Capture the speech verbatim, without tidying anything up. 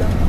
sila.